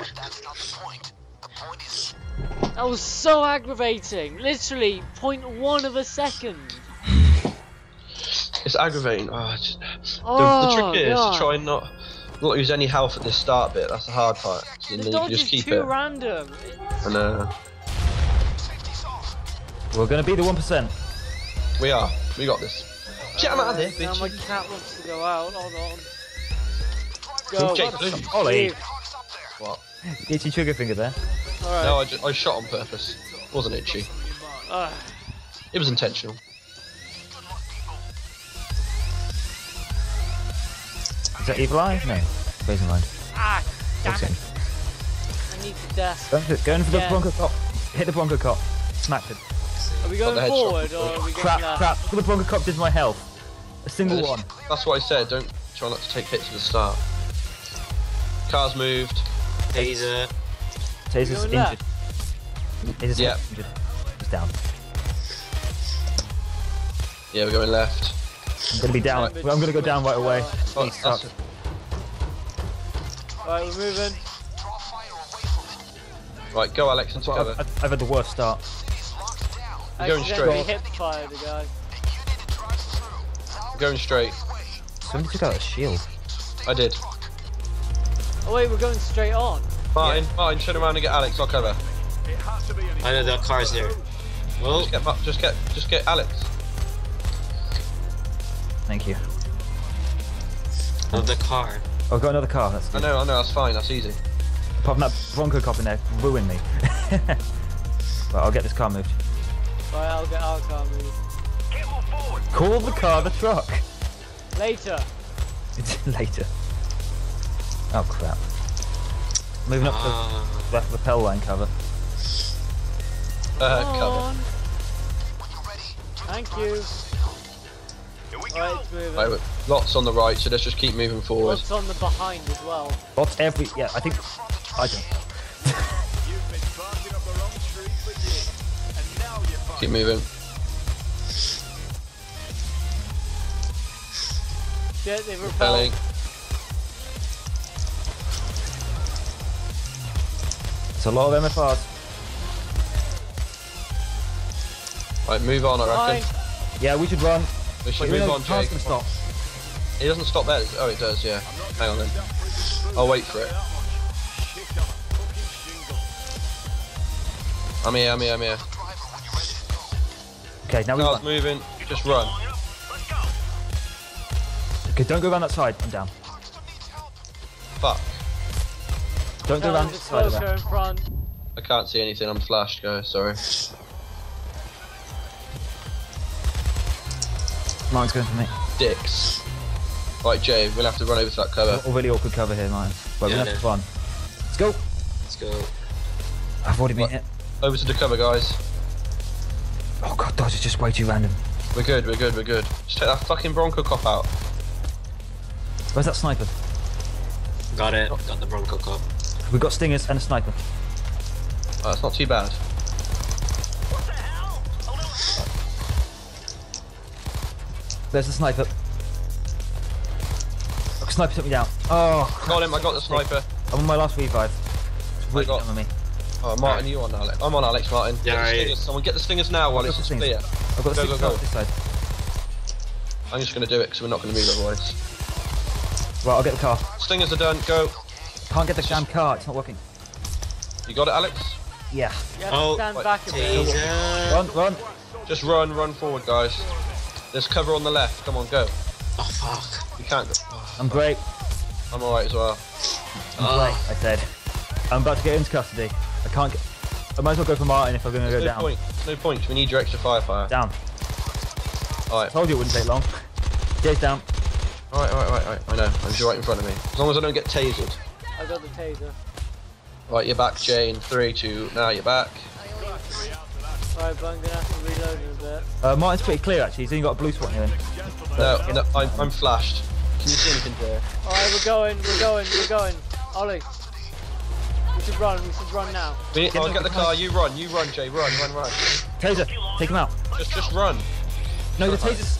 But that's not the point. The point is... That was so aggravating. Literally, 0.1 of a second. It's aggravating. Oh, the trick is to try and not use any health at the start bit. That's the hard part. And the dodge is too random. I know. We're gonna be the 1%. We are. We got this. Get him out of here, bitch. Now my cat wants to go out. Hold on. Go. Ollie. What? Itchy trigger finger there. Right. No, I shot on purpose. It wasn't itchy. It was intentional. Is that evil eye? No. Raise your mind. Ah, damn it. I need the death. Going for the Bronco Cop. Hit the Bronco Cop. Smacked it. Are we going forward or are we going left? Crap. The Bronco Cop did my health. A single one. That's what I said. Don't try not to take hits at the start. Car's moved. Taser. Taser's injured. Taser's injured. He's down. Yeah, we're going left. I'm gonna be down. I'm gonna go down right away. Oh, that's it. Right, we're moving. Right, go Alex, into cover. I've had the worst start. I'm going straight. Hip-fired the guy. I'm going straight. Somebody took out a shield. I did. Oh wait, we're going straight on. Martin, Martin, turn around and get Alex. I'll cover. I know that car's there. Well, just get Alex. Thank you. Another car. Oh, I've got another car. That's good. I know, that's fine, that's easy. Apart from that Bronco Cop in there, ruined me. Right, I'll get this car moved. Right, I'll get our car moved. Get more forward. Call the car the truck. Later. It's later. Oh, crap. Moving up to the left lapel line cover. Cover. Thank you. Right, lots on the right, so let's just keep moving forward. Lots on the behind as well. Lots every... yeah, I think... I don't. Keep moving. Yeah, they've repelled. It's a lot of MFRs. Right, move on, I reckon. Yeah, we should run. We should move on, Jake. Stop. It doesn't stop there. Oh, it does, yeah. Hang on then. I'll wait for it. I'm here. Okay, now we're moving. Just run. Okay, don't go around that side. I'm down. Fuck. Don't go around that side. I can't see anything. I'm flashed, guys. Sorry. Mine's going for me. Dicks. Right, Jay, we'll have to run over to that cover. A really awkward cover here, mine. But we'll have to run. Let's go. Let's go. I've already been hit. Over to the cover, guys. Oh god, dodge is just way too random. We're good. Just take that fucking Bronco Cop out. Where's that sniper? Got it. Got the Bronco Cop. We've got stingers and a sniper. Oh, it's not too bad. There's the sniper. Oh, sniper took me down. Oh, got him! I got the sniper. I'm on my last revive. It's really on me. Oh, Martin, you on Alex? I'm on Alex, Martin. Yeah, get the stingers. Someone get the stingers now while it's clear. I've got the stingers this side. I'm just going to do it because we're not going to move otherwise. Right, I'll get the car. Stingers are done. Go. Can't get the damn car. It's not working. You got it, Alex? Yeah. Oh, stand back a bit. Run. Just run forward, guys. There's cover on the left. Come on, go. Oh fuck! You can't go. Oh, I'm great. I'm alright as well. I'm great. I said. I'm about to get into custody. I can't get. I might as well go for Martin if I'm going to go down. No point. We need your extra firefire. Down. Alright. Told you it wouldn't take long. Jay's down. Alright. I know. I'm just right in front of me. As long as I don't get tasered. I got the taser. Right, you're back, Jay. In 3, 2. Now you're back. Alright, but I'm gonna have to reload in a bit. Martin's pretty clear actually, he's only got a blue spot here. No, I'm flashed. Can you see anything there? Alright, we're going. Ollie. We should run now. I'll get the car, you run, Jay, run. Taser, take him out. Just run. No, the taser's...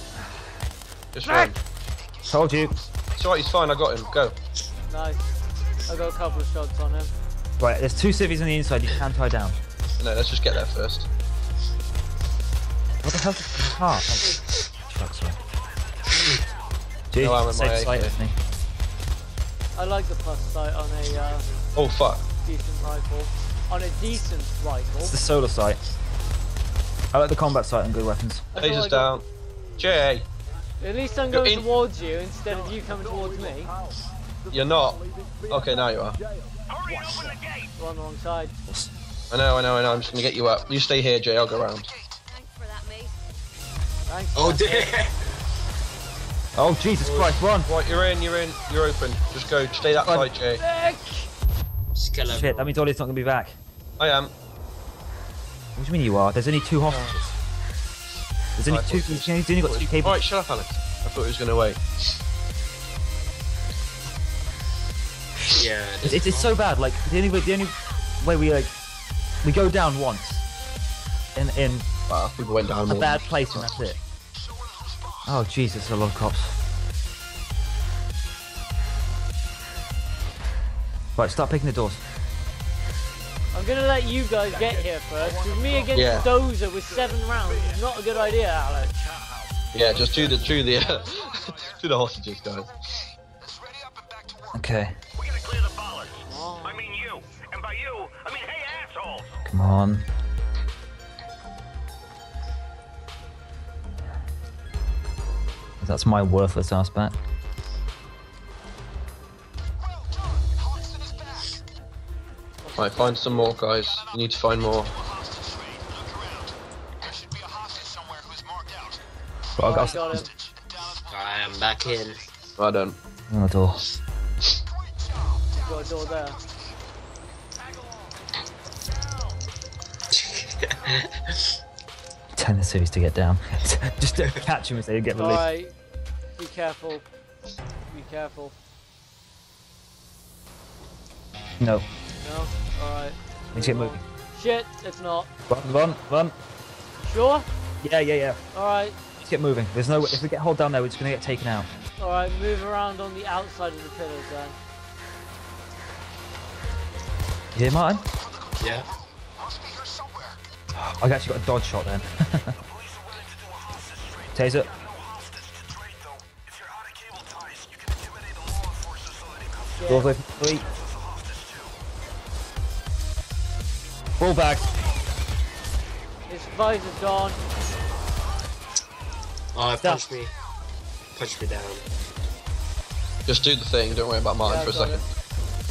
Just run. Told you. It's alright, he's fine, I got him, go. Nice. I got a couple of shots on him. Right, there's two civvies on the inside, you can tie down. No, let's just get there first. What the hell's the car? Fuck's right. Dude, no, safe sight, isn't he? I like the plus sight on a oh fuck. Decent rifle. On a decent rifle. It's the solar sight. I like the combat sight on good weapons. Lasers down. Jay! At least I'm going towards you instead of you coming towards me. You're not. Okay, now you are. Hurry, open the gate! We're on the wrong side. I know, I'm just gonna get you up. You stay here, Jay, I'll go round. Thanks for that, mate. Thanks. Oh dear! Oh Jesus Christ, run! Right, you're in, you're open. Just go, stay that side, Jay. Shit, that means Ollie's not gonna be back. I am. What do you mean you are? There's only two hostages. There's only two. He's only got two cables. Alright, shut up, Alex. I thought he was gonna wait. Yeah, it's so bad. Like the only way we we go down once, people went down a bad place, and that's it. Oh Jesus, a lot of cops. Right, start picking the doors. I'm gonna let you guys get here first. With me against Dozer with 7 rounds is not a good idea, Alex. Yeah, just do the hostages, guys. Okay. I mean you, and by you, I mean hey assholes! Come on. That's my worthless ass back. Alright, find some more guys. You need to find more. Well, I got him. I am back in. Well done. On the door. Got a door there. Turn the series to get down. Just don't catch him if they get released. Alright, be careful. Be careful. No. No? Alright. Let's get moving. Shit, it's not. Run. Sure? Yeah. Alright. Let's get moving. There's no. If we get hold down there, we're just gonna get taken out. Alright, move around on the outside of the pillars then. You hear Martin? Yeah. I actually got a dodge shot then. Taser. Doors open. 3. Roll back. His visor's gone. Oh, push me. Push me down. Just do the thing, don't worry about Martin for a second. It.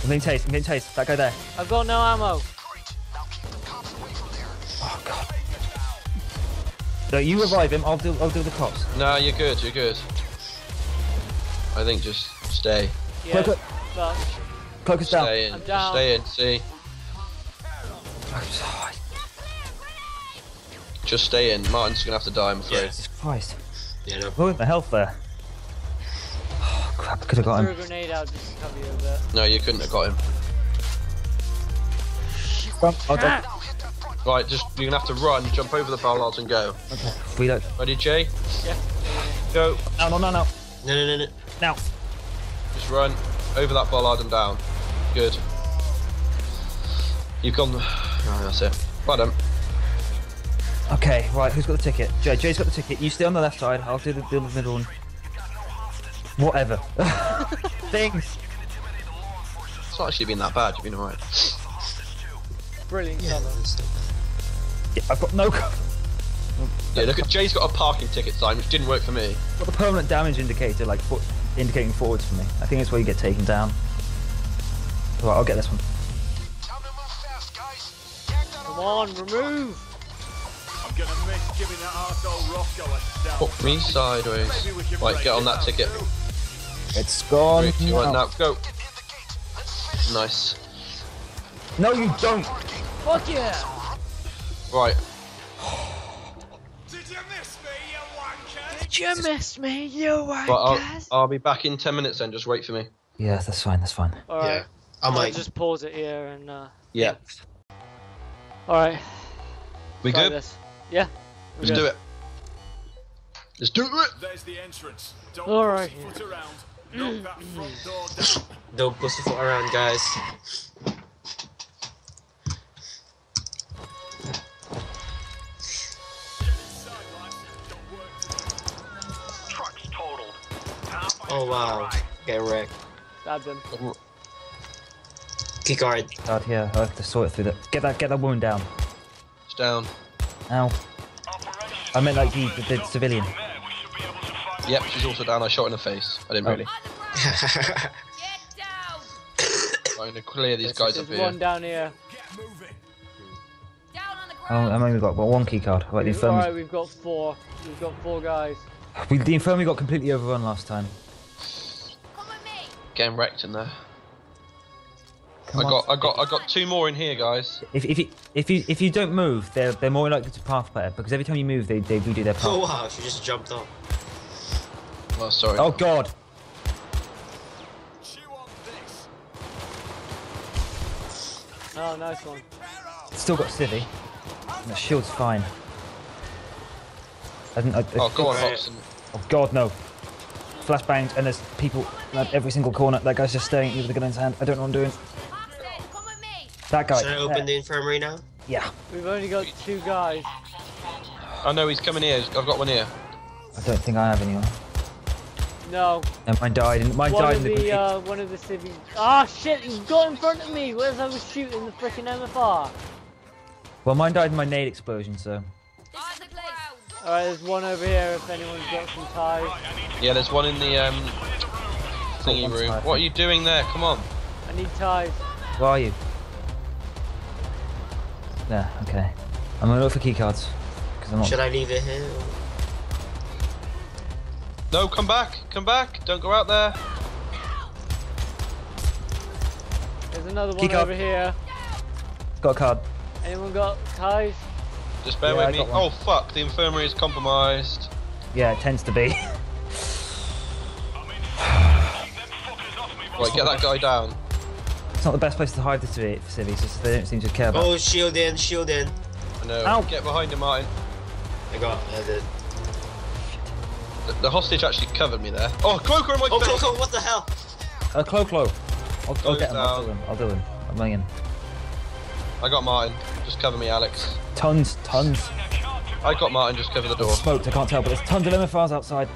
I'm getting tased. That guy there. I've got no ammo. Oh god. No, you revive him. I'll do the cops. No, you're good. You're good. I think just stay. Yeah. Cloak us down. Stay in. I'm down. Stay in. See. Just stay in. Martin's gonna have to die. I'm afraid. Jesus Christ. Yeah. No. What the health there? Crap, I could have got him. Grenade out just to cover you a bit. No, you couldn't have got him. Right, just you're gonna have to run, jump over the foul lines and go. Okay, reload. Ready, Jay? Yeah. Go. No. No. Now. Just run over that bollard and down. Good. You've gone. Oh, that's it. Well done. Okay, right. Who's got the ticket? Jay. Jay's got the ticket. You stay on the left side. I'll do the middle one. Whatever. Things. It's not actually been that bad, you've been alright. Brilliant. Yeah, I've got no cover. Yeah, look, Jay's got a parking ticket sign, which didn't work for me. Got the permanent damage indicator, like, indicating forwards for me. I think that's where you get taken down. Right, I'll get this one. Come on, remove! Gonna miss giving that arsehole Rocco a step. Fuck me sideways. Right, get on that ticket. It's gone. 3, 2, 1, now go. Nice. No, you don't. Fuck yeah. Right. Did you miss me, you wanker? Did you miss me, you wanker? Right, I'll be back in 10 minutes then. Just wait for me. Yeah, that's fine. All right. Yeah. I might just pause it here and. Yeah. All right. We good? This. Yeah. Let's do it. Let's do it! There's the entrance. Don't pussyfoot around. Knock that front door down. Don't pussyfoot around, guys. wow. Get wrecked. Stabbed him. Key guard. Guard here. I have to sort it through that. Get that woman down. It's down. Ow. I meant like you did civilian. Yep, she's also down. I shot in the face. I didn't really. Get down. I'm gonna clear these guys up here. There's one down here. I've only got one key card. Right, the infirmary. Alright, we've got four. We've got four guys. The infirmary got completely overrun last time. Come with me. Getting wrecked in there. I got two more in here, guys. If you don't move, they're more likely to path better, because every time you move, they do their path. Oh wow! She just jumped up. Oh sorry. Oh god. Oh nice one. Still got civvy. The shield's fine. Oh go on, Hoxton. Oh god no. Flashbangs and there's people at every single corner. That guy's just staring at you with a gun in his hand. I don't know what I'm doing. That guy. Should I open the infirmary now? Yeah. We've only got two guys. Oh no, he's coming here. I've got one here. I don't think I have anyone. No. And mine died. One of the civvies. Ah shit! He got in front of me. Whereas I was shooting the freaking MFR. Well, mine died in my nade explosion, so. All right, there's one over here. If anyone's got some ties. Yeah, there's one in the thingy room. What are you doing there? Come on. I need ties. Where are you? Yeah, okay. I'm gonna look for keycards. Should I leave it here? Or... No, come back! Come back! Don't go out there! There's another one over here. Got a card. Anyone got ties? Just bear with me. Oh fuck, the infirmary is compromised. Yeah, it tends to be. Right, get that guy down. It's not the best place to hide the civvies, so they don't seem to care about it. Oh, shield in, shield in. I know. Ow. Get behind him, Martin. I got it, I did. The hostage actually covered me there. Oh, Cloaker in my face! Oh, Cloaker, what the hell? Clo. I'll get him, I'll do him. I'm going in. I got Martin. Just cover me, Alex. Tons. I got Martin, just cover the door. It's smoked, I can't tell, but there's tons of MFRs outside.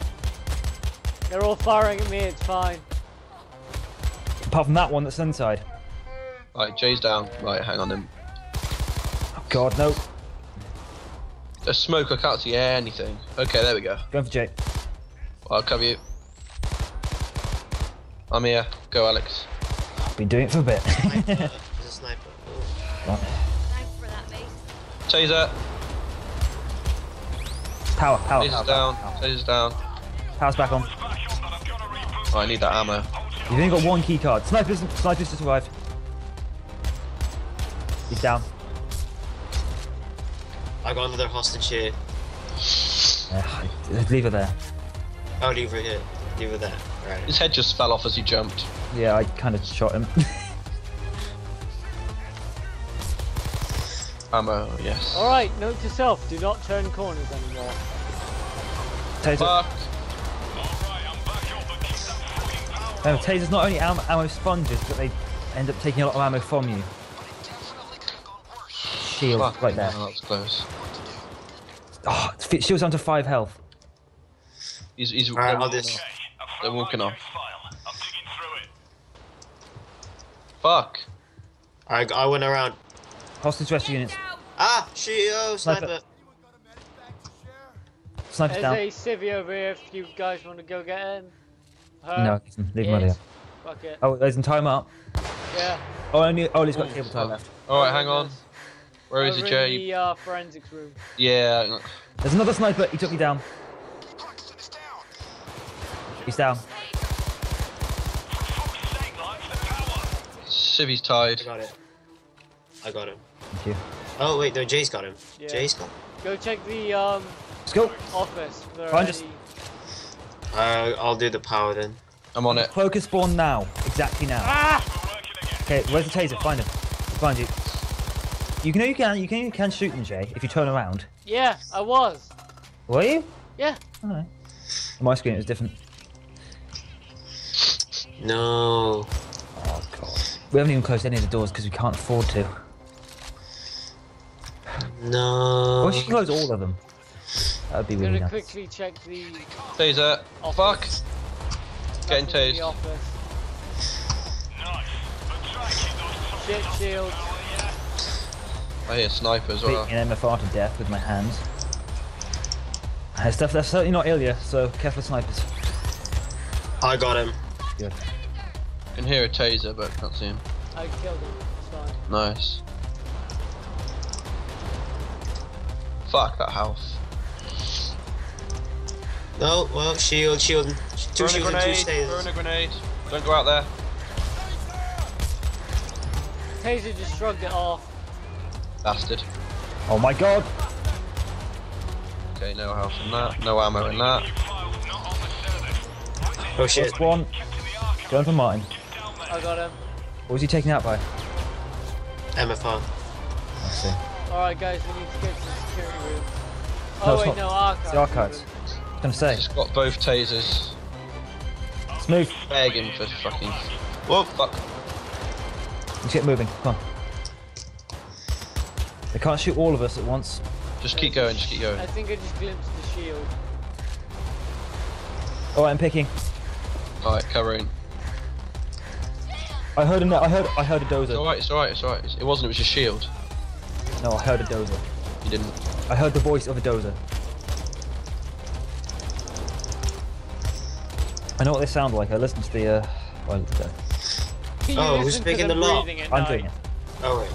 They're all firing at me, it's fine. Apart from that one that's inside. Right, Jay's down. Right, hang on him. Oh god, no. There's smoke, I can't see anything. Okay, there we go. Going for Jay. I'll cover you. I'm here. Go, Alex. Been doing it for a bit. Sniper. There's a sniper. Right. Sniper for that, mate. Taser. Power. Taser's down. Taser's down. Power's back on. Oh, I need that ammo. You've only got one key card. Sniper's just arrived. He's down. I got another hostage here. Leave her there. I'll leave her here. Leave her there. Right. His head just fell off as he jumped. Yeah, I kind of shot him. Ammo, yes. Alright, note to self, do not turn corners anymore. Taser. Tasers not only ammo sponges, but they end up taking a lot of ammo from you. Shield, right there. That was close. Oh, shield's down to 5 health. He's right, they're walking off. I'm digging through it. Fuck. I went around. Hostage rescue units. Ah, sniper. Sniper's down. There's a civvy over here if you guys want to go get him. No, leave him out here. Oh, there's some time up. Yeah. Oh, he's got cable time left. Alright, hang on. Where is it, Jay? The forensics room. Yeah. There's another sniper. He took me down. He's down. Civvy's tied. I got him. Thank you. Oh wait, no, Jay's got him. Yeah. Jay's got him. Go check the Let's go. Office. I'll do the power then. I'm on it. Cloak is spawned now. Exactly now. Ah! Okay, where's the taser? Find him. Find you. You can shoot them, Jay, if you turn around. Yeah, I was. Were you? Yeah. Alright. On my screen it was different. No. Oh god. We haven't even closed any of the doors because we can't afford to. No. Well, we should close all of them. That would be really nice. I'm gonna quickly check the... Taser. Fuck. Getting tased. Shit shield. I hear snipers as well. Beating MFR to death with my hands. Stuff that's certainly not Ilya, so careful snipers. I got him. Good. I can hear a taser, but can't see him. I killed him. It's fine. Nice. Fuck that house. No, well, shield. Two shields and two tasers. Throwing a grenade. Don't go out there. Taser just shrugged it off. Bastard. Oh my god. Okay, no health in that. No ammo in that. Oh shit. That's one. Going for mine. I got him. What was he taken out by? MFR. I see. Alright guys, we need to get to the security room. Oh no, wait, no, archives. The archives. I was gonna say. He's got both tasers. Smooth. Begging for fucking... Whoa, fuck. Let's get moving, come on. They can't shoot all of us at once. Just keep going, just keep going. I think I just glimpsed the shield. Alright, I'm picking. Alright, covering. I heard him there, I heard a dozer. It's alright, it's alright, it's alright. It wasn't, it was your shield. No, I heard a dozer. You didn't? I heard the voice of a dozer. I know what they sound like, I listened to the, Oh, who's picking them up? I'm doing it. Oh, wait.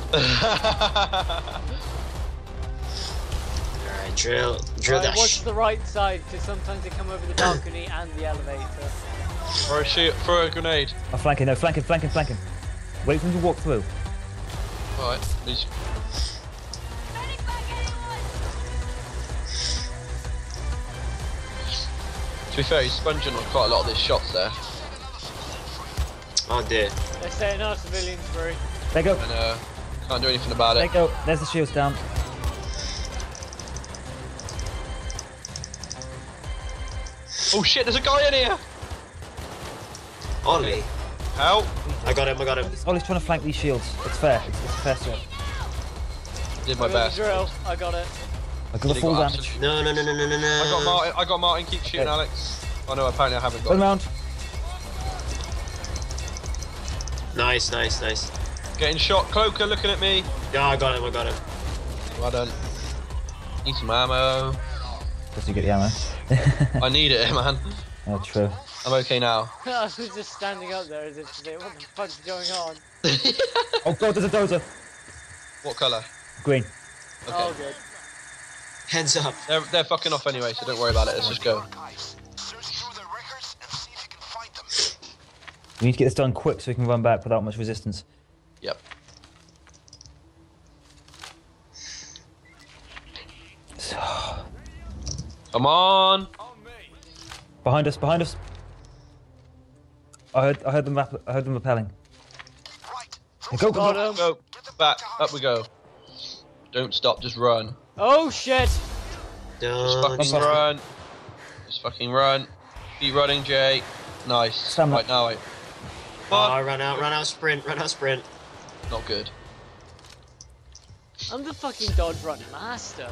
Alright, drill that shit. Watch the right side, because sometimes they come over the balcony and the elevator. Throw a grenade. I'm flanking, no, flanking. Wait for him to walk through. Alright, please. To be fair, he's sponging on quite a lot of these shots there. Oh dear. They're setting our civilians free. There you go. And, can't do anything about it. There you go, there's the shields down. Oh shit, there's a guy in here! Ollie. Help! I got him. Ollie's trying to flank these shields. It's fair. It's a fair shot. Did my best. I got it. I got the full damage. No. I got Martin. Keep shooting, okay. Alex. Oh no, apparently I haven't got him. Round. Nice. Getting shot. Cloaker looking at me. Yeah, I got him. Well done. Need some ammo. Does he get the ammo? I need it, man. Oh, true. I'm okay now. I was just standing up there as if to say, what the fuck's going on? Oh god, there's a dozer! What colour? Green. Okay. Oh, good. Heads up. They're fucking off anyway, so don't worry about it. Let's just go. We need to get this done quick so we can run back without much resistance. Yep. So... Come on! Behind us. I heard them rappelling. Right. Hey, go. Back, up we go. Don't stop, just run. Oh shit! Just fucking run. Keep running, Jay. Nice. Stand right up. Now. Run out, sprint. Not good. I'm the fucking dodge run master.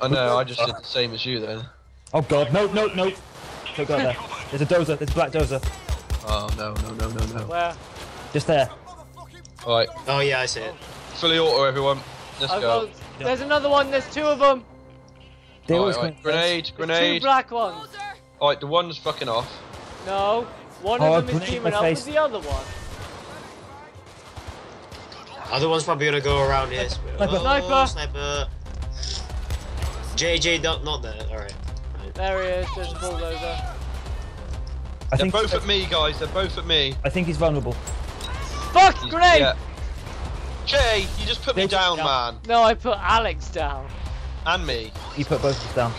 I know, I just did the same as you then. Oh god, no. Go there. There's a dozer. There's a black dozer. Oh no. Where? Just there. All right. Oh yeah, I see it. Fully auto, everyone. Let's go. There's another one. There's two of them. All right. Grenade. Two black ones. All right, the one's fucking off. No, one of them is teaming up with the other one. The other one's probably gonna go around here. Sniper. JJ, not there. All right. There he is, there's a bulldozer. They're both at me, guys, they're both at me. I think he's vulnerable. Fuck, grenade! Yeah. Jay, you just put me down, man. No, I put Alex down. And me. You put both of us down.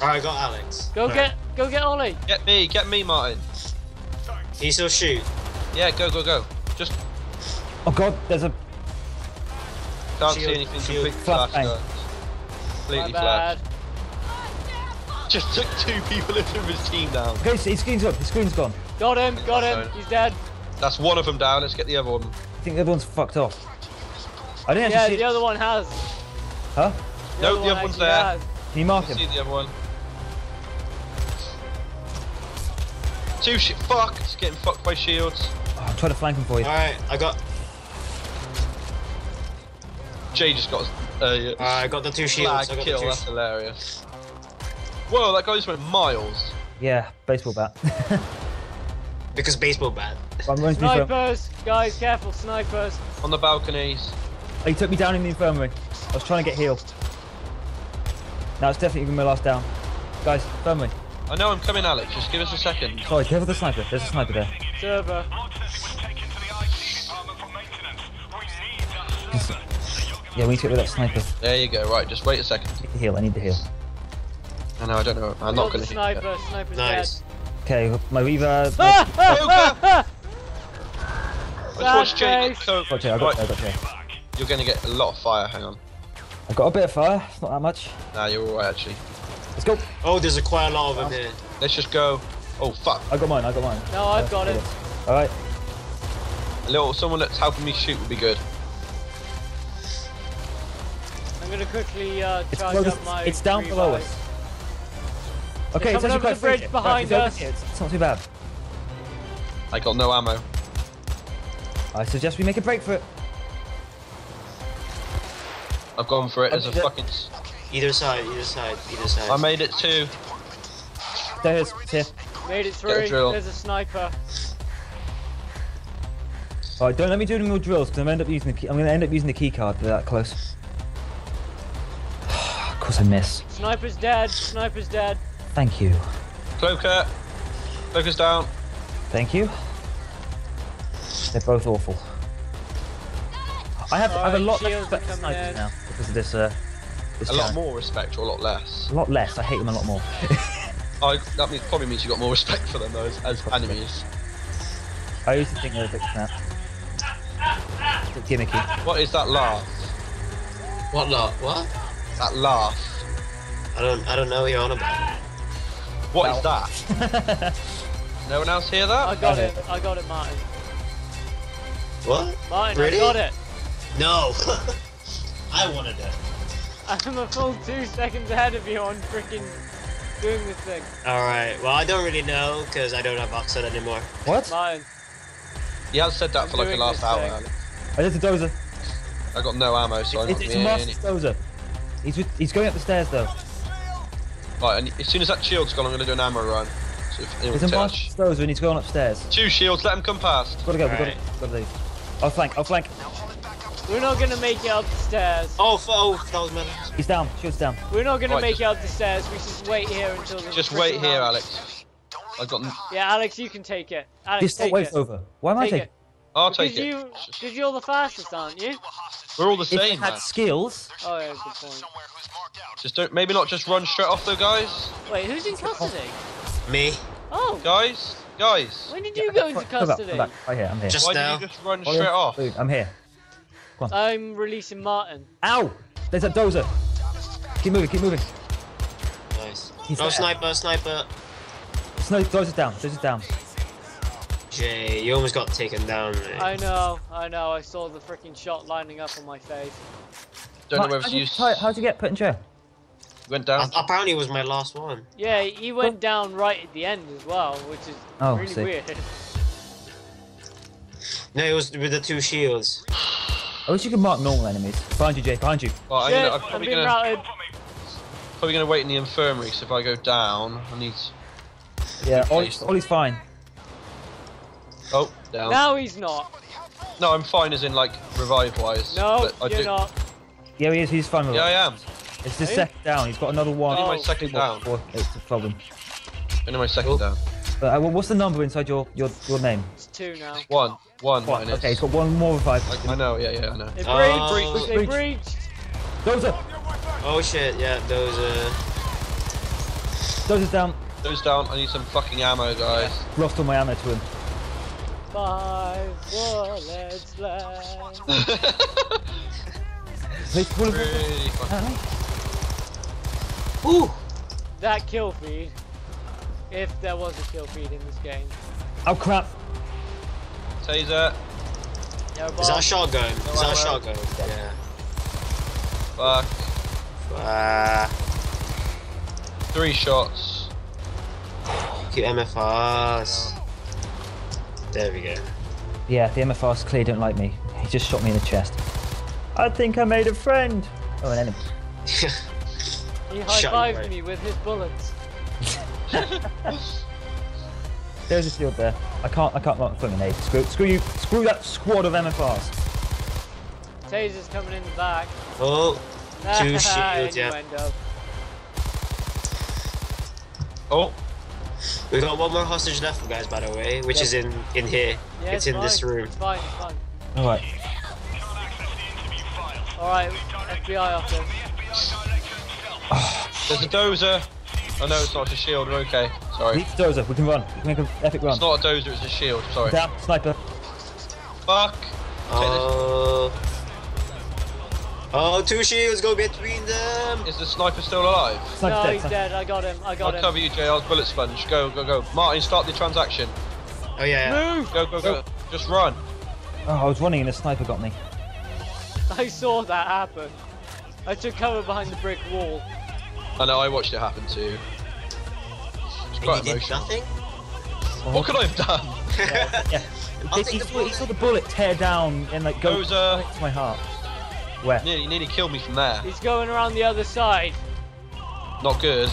Alright, I got Alex. Go get Ollie. Get me, Martin. He's still shoot. Yeah, go. Just... Oh god, there's a... Can't see anything, completely flashed. Just took two people in his team down. Okay, so his screen's up. His screen's gone. Got him. He's dead. That's one of them down. Let's get the other one. I think the other one's fucked off. I didn't actually see. Yeah, the other one has. Huh? Nope, the other one's there. Can you mark him? I see the other one. Two shit. Fuck. It's getting fucked by shields. Oh, I'll try to flank him for you. Alright, I got. Jay just got. I got the two shields. I got kill. That's hilarious. Whoa, that guy just went miles. Yeah, baseball bat. Because baseball bat. Snipers, guys, careful, snipers. On the balconies. Oh, he took me down in the infirmary. I was trying to get healed. Now it's definitely gonna be my last down. Guys, infirmary. I know I'm coming, Alex. Just give us a second. Sorry, careful the sniper. There's a sniper there. Server. Yeah, we need to get rid of that sniper. There you go. Right, just wait a second. I need to heal. I need to heal. I know. I don't know. I'm not gonna. Sniper. Sniper's nice. Dead. Okay, my Reaver. Watch Jay. Watch Jay. I got Jay. You're gonna get a lot of fire. Hang on. I've got a bit of fire. It's not that much. Nah, you're all right actually. Let's go. Oh, there's a quite a lot of them here. Let's just go. Oh fuck. I got mine. I got mine. No, I've got it. All right. A little someone that's helping me shoot would be good. I'm gonna quickly charge up my. It's down below us. Okay, it's actually quite free. Bridge behind us. It's not too bad. I got no ammo. I suggest we make a break for it. I've gone for it as a fucking... Either side, either side, either side. I made it two. There's here. Made it three. There's a sniper. Alright, don't let me do any more drills because I'm gonna end up using the key. I'm gonna end up using the key card if they're that close. Of course I miss. Sniper's dead. Sniper's dead. Thank you. Cloaker. Cloaker's down. Thank you. They're both awful. I have a lot less respect for snipers now because of this. A lot more respect or a lot less? A lot less. I hate them a lot more. That probably means you got more respect for them though as enemies. I used to think they were a bit crap. It's gimmicky. What is that laugh? What laugh? What? That laugh. I don't know what you're on about. What is that? No one else hear that? I got it. I got it, Martin. What? Martin, really? I got it. No. I wanted it. I'm a full 2 seconds ahead of you on freaking doing this thing. Alright, well I don't really know because I don't have Oxen anymore. What? Martin. Yeah, I've said that for like the last hour. I did the dozer. I got no ammo, so it's Master Dozer. He's going up the stairs though. Right, and as soon as that shield's gone, I'm going to do an ammo run. So if anyone it's a master stozer and he's going upstairs. Two shields, let him come past. We've got to go, we've got to leave. I'll flank, I'll flank. We're not going to make it up the stairs. Oh, that was my... He's down, shield's down. We're not going to make it up the stairs, we just wait here until... Just wait here, Alex. I've got... Yeah, Alex, you can take it. Alex, just take it. Over. Why am I taking it? I'll take it. Because you're the fastest, aren't you? We're all the same, man. If you had skills... Oh, yeah, good point. Just don't... Maybe not just run straight off, though, guys. Wait, who's in custody? Me. Oh. Guys. When did you go into custody? I'm here, I'm here. Just now. Why did you just run straight off? I'm here. Come on. I'm releasing Martin. Ow! There's a dozer. Keep moving, keep moving. Nice. No sniper, sniper. Dozer's down, dozer's down. Jay, you almost got taken down, mate. I know, I saw the freaking shot lining up on my face. Don't know whether to use... How'd you get put in jail? Went down. Apparently it was my last one. Yeah, he went down right at the end as well, which is really weird. No, it was with the two shields. I wish you could mark normal enemies. Behind you, Jay, behind you. Well, I'm probably gonna wait in the infirmary, so if I go down, I need... Yeah, Ollie's fine. Oh, down. Now he's not. No, I'm fine as in, like, revive-wise. No, you're not. Yeah, he is. He's fine with it. Yeah, I am. It's his second down. He's got another one. I need my second down. It's a problem. I need my second down. But, what's the number inside your name? It's two now. One. Okay, he's got one more revive. I know, yeah, I know. They breached. Oh. They breached. Dozer. Oh, shit, yeah, Dozer's down. Dozer's down. I need some fucking ammo, guys. Yeah. Lost all my ammo to him. Five wallets left. Ooh! That kill feed. If there was a kill feed in this game. Oh crap! Taser. Is that a shotgun? Is that a shotgun? Yeah. Fuck. Three shots. Fuck you, MFRs. There we go. Yeah, the MFRs clearly don't like me. He just shot me in the chest. I think I made a friend. Oh, an enemy. He high-fived me with his bullets. There's a shield there. I can't not put an aid. Screw that squad of MFRs. Taser's coming in the back. Oh, two shields, yeah. Oh, we got one more hostage left, guys. By the way, which is in here. Yeah, it's in fine. This room. It's fine. It's fine. All right. All right. FBI office. There's a dozer. Oh no, it's not a shield. We're okay. Sorry. It's a dozer. We can run. We can make an epic run. It's not a dozer. It's a shield. Sorry. Down, sniper. Fuck. Oh, two shields go between them. Is the sniper still alive? No, he's dead. I got him. I'll cover you, JR's bullet sponge. Go, go, go. Martin, start the transaction. Oh yeah. Move. Go, go, go. Just run. Oh, I was running and a sniper got me. I saw that happen. I took cover behind the brick wall. I know. I watched it happen too. It's quite emotional. Nothing. What could I have done? He saw the bullet tear down and like go to my heart. Where? Nearly killed me from there. He's going around the other side. Not good.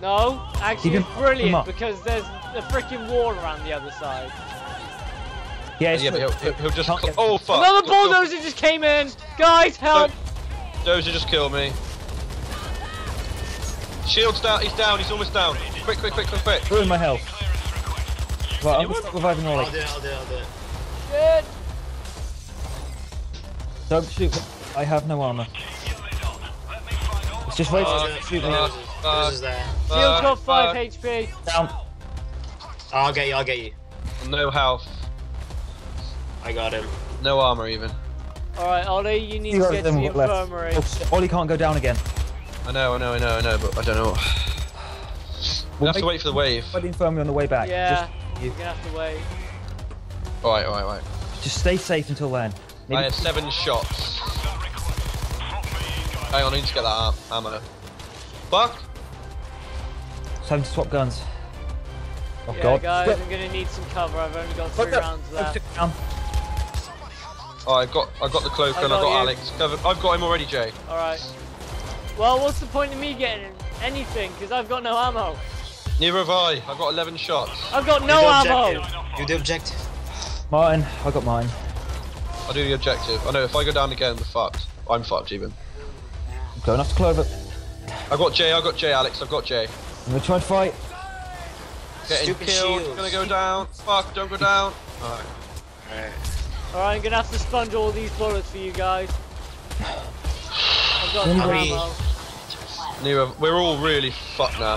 No, actually it's brilliant because there's a freaking wall around the other side. Yeah, yeah, but he'll just... Oh, fuck. Another bulldozer just came in. Guys, help. Dozer just killed me. Shield's down. He's down. He's almost down. Quick, quick, quick, quick, quick. Ruin my health. Right, I'm just reviving all of it. I'll do it, I'll do it. Good. Don't shoot. I have no armor. It's just wait for me. Shoot me. Shield's got 5 HP. Down. I'll get you, I'll get you. No health. I got him. No armor even. Alright, Ollie, you need to get to the infirmary. Left. Ollie can't go down again. I know, but I don't know. We'll have to wait for the wave. By the infirmary on the way back. Yeah, you're gonna have to wait. Alright, alright, alright. Just stay safe until then. Maybe I had 7 shots. Hang on, I need to get that ammo. Fuck! It's time to swap guns. Oh yeah, god. Guys, I'm gonna need some cover. I've only got 3 rounds left. Oh, I've got the cloak and I've got Alex. I've got him already, Jay. Alright. Well, what's the point of me getting anything? Because I've got no ammo. Neither have I. I've got 11 shots. I've got no ammo! Do the objective. Martin, I got mine. I'll do the objective. I know if I go down again, we're fucked. I'm fucked even. I'm going off to Clover. I've got Jay, Alex, I've got Jay. I'm gonna try and fight. Getting killed, I'm gonna go down. Fuck, don't go down. Alright. Alright, I'm gonna have to sponge all these bullets for you guys. I've got ammo. We're all really fucked now.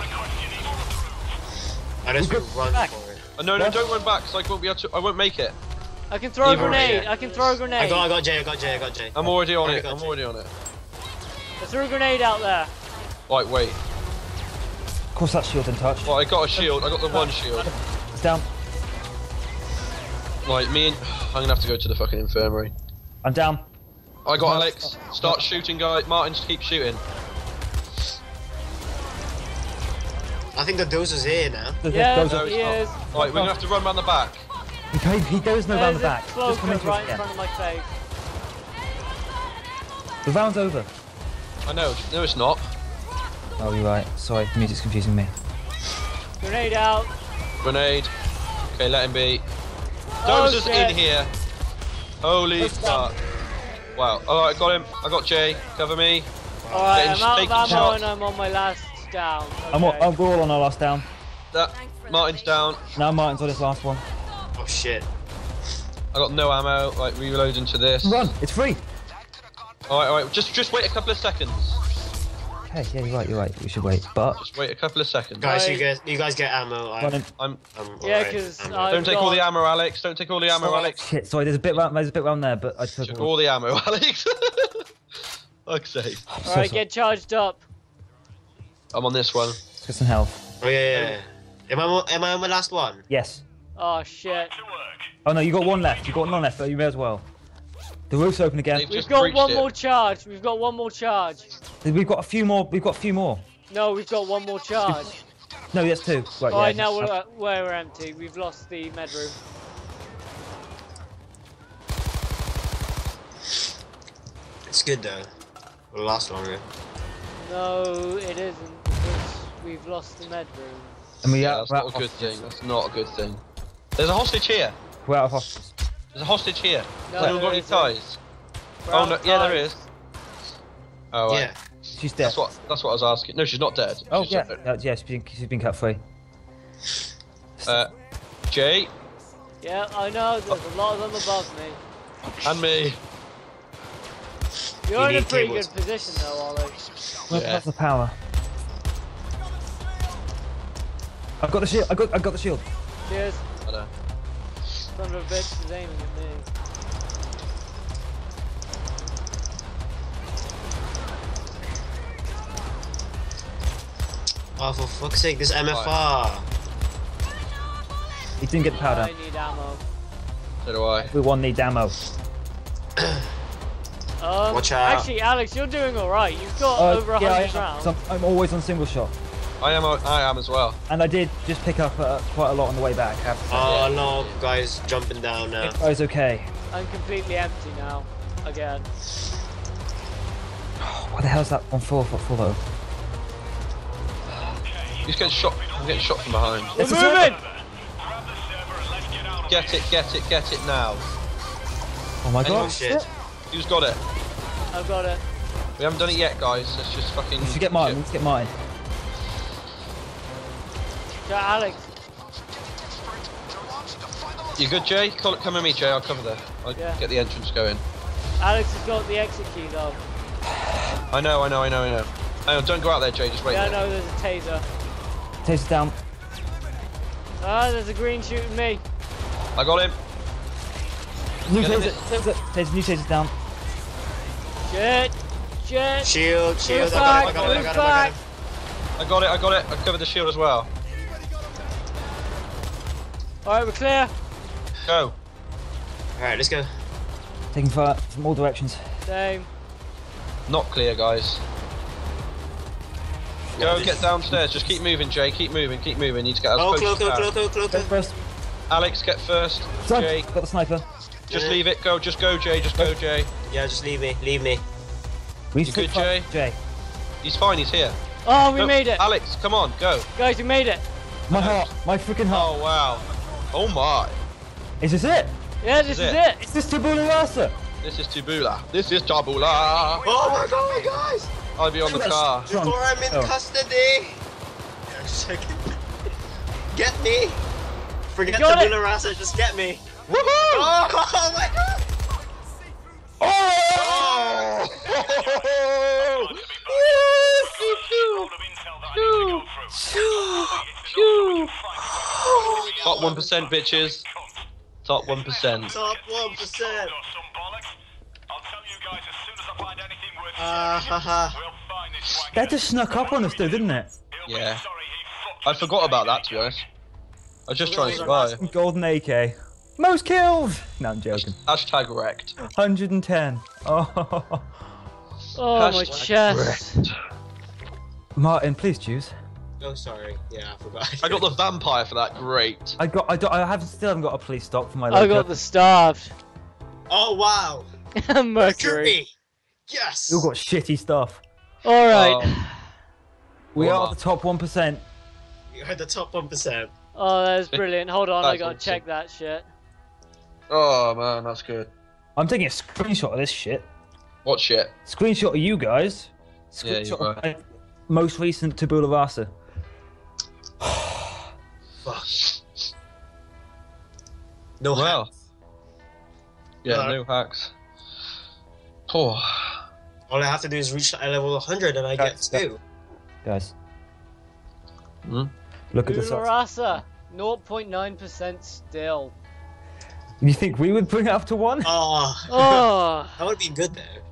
I just run for it. Oh, no, don't run back, because I won't be able to, I won't make it. I can throw a grenade. I can throw a grenade. I got Jay. I'm already on it. I'm already on it. I threw a grenade out there. Right, wait. Of course, that shield didn't touch. Well, I got a shield. I got the one shield. It's down. Right, I'm gonna have to go to the fucking infirmary. I'm down. I got Alex. Start shooting, guys. Martin, just keep shooting. I think the dozer's here now. Yeah, he is. Right, we're gonna have to run round the back. He goes no round the back. Just come into right in front of my face. The round's over. I know. No, it's not. Oh, you're right. Sorry, the music's confusing me. Grenade out. Grenade. Okay, let him be. Dozer's in here. Holy fuck. Wow. All right, I got him. I got Jay. Cover me. All right, I'm out of ammo and I'm on my last down. Okay. We're all on our last down. Martin's down. Now Martin's on his last one. Oh shit. I got no ammo, like reload into this. Run, it's free. Alright, just wait a couple of seconds. Okay, yeah, you're right, we should wait. But just wait a couple of seconds. Guys, you guys get ammo, I'm yeah, because don't take all the ammo, Alex. Don't take all the ammo, Alex. Shit, sorry, there's a bit round there, but I took all the ammo, Alex. Fuck's sake. Alright, get charged up. I'm on this one. Let's get some health. Oh yeah. Am I on my last one? Yes. Oh shit. Oh no, you got one left. You got none left, but you may as well. The roof's open again. We've got one more charge. We've got one more charge. We've got a few more. No, we've got one more charge. No, yes, two. Right, oh, yeah, I know where we're empty. We've lost the med room. It's good though. It'll last longer. No, it isn't. Because we've lost the med room. And we yeah, that's not a good thing. That's not a good thing. There's a hostage here. We're out of hostages. There's a hostage here. No, there got any ties? Oh no, yeah, there is. Oh, yeah. Right. She's dead. That's what I was asking. No, she's not dead. Oh, she's yeah. Yeah, she's been cut free. Jay? Yeah, I know. There's a lot of them above me. And me. You're in a pretty good position, though, Ollie. Where's the power? I've got the shield. I got the shield. Cheers. I know. Son of a bitch is aiming at me. Oh, for fuck's sake, this MFR! He didn't get the powder. I need ammo. So do I. We won need ammo. Watch out. Actually, Alex, you're doing alright. You've got over 100 rounds. I'm always on single shot. I am as well. And I did just pick up quite a lot on the way back. Oh no, guys, jumping down now. I was okay. I'm completely empty now. Again. Oh, what the hell's that on 4 foot 4 though? He's getting shot. I'm getting shot from behind. We're moving! Get it now. Oh my god. Shit. Who's got it? I've got it. We haven't done it yet, guys. Let's just fucking... We should get mine. Let's get mine. Yeah, Alex. You good, Jay? Come with me, Jay. I'll cover there. I'll get the entrance going. Alex has got the exit key, though. I know. Hang on, don't go out there, Jay. Just wait there. Yeah, no, there's a taser. Taser down. Ah, there's a green shooting me. I got him. New taser. New taser down. Shit. Shield. I got it. I've covered the shield as well. Alright, we're clear. Go. Alright, let's go. Taking fire from all directions. Same. Not clear, guys. Go get downstairs. Just keep moving, Jay. Keep moving. Need to get us close. Cloak. Alex, get first. Jay. Got the sniper. Just leave it. Go. Just go, Jay. Yeah, just leave me. You good, Jay? He's fine. He's here. Oh, we made it. Alex, come on. Go. Guys, we made it. My heart. My freaking heart. Oh, wow. Oh, my. Is this it? Yeah, this is it. Is this Tabula Rasa? This is Tabula. Oh, my God, guys. I'll be on the car. Before I'm in custody! Get me! Forget the Tabula Rasa, just get me! Woohoo! Oh my god! Oh! Top 1%, bitches. Top 1%. Top 1%. That just snuck up on us though, didn't it? Yeah. I forgot about that, to be honest. I was just trying to survive. Golden AK. Most killed! No, I'm joking. Hashtag wrecked. 110. Oh, my chest. Wrecked. Martin, please choose. Oh, sorry. Yeah, I forgot. I got the vampire for that. Great. I still haven't got a police stock for my life. I got the starved. Oh, wow. Mercury. Yes! You've got shitty stuff. Alright. We are the top 1%. You are the top 1%. Oh, that was brilliant. Hold on, I gotta check that shit. Oh, man, that's good. I'm taking a screenshot of this shit. What shit? Screenshot of you guys. Screenshot of my most recent Tabula Rasa. Fuck. No hacks. Yeah, no hacks. Poor. All I have to do is reach level 100 and I get 2. Guys. Look at this. Tabula Rasa, 0.9% still. You think we would bring it up to 1? Oh. That would be good though.